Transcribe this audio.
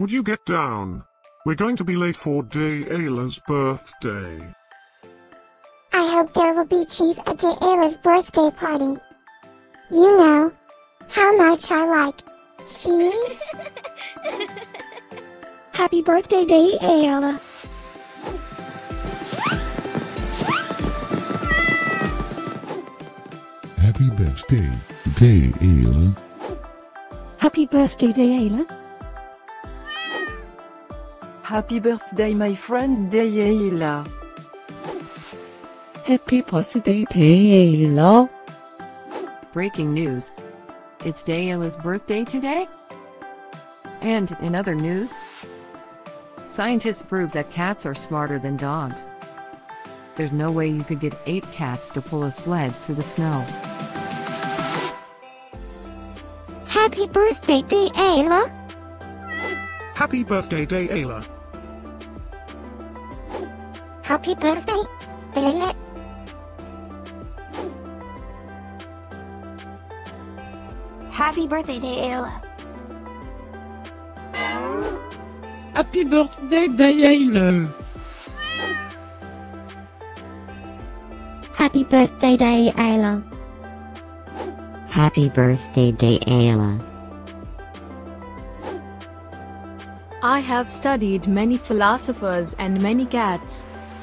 Would you get down? We're going to be late for Daiela's birthday. I hope there will be cheese at Daiela's birthday party. You know how much I like cheese. Happy birthday, Daiela. Happy birthday, Daiela. Happy birthday, Daiela. Happy birthday, my friend Daiela. Happy birthday, Daiela. Breaking news. It's Daiela's birthday today. And in other news, scientists prove that cats are smarter than dogs. There's no way you could get 8 cats to pull a sled through the snow. Happy birthday, Daiela. Happy birthday, Daiela. Happy birthday, Daiela. Happy birthday, Daiela. Happy birthday, Daiela. Happy birthday, Daiela. Happy birthday, Daiela. I have studied many philosophers and many cats.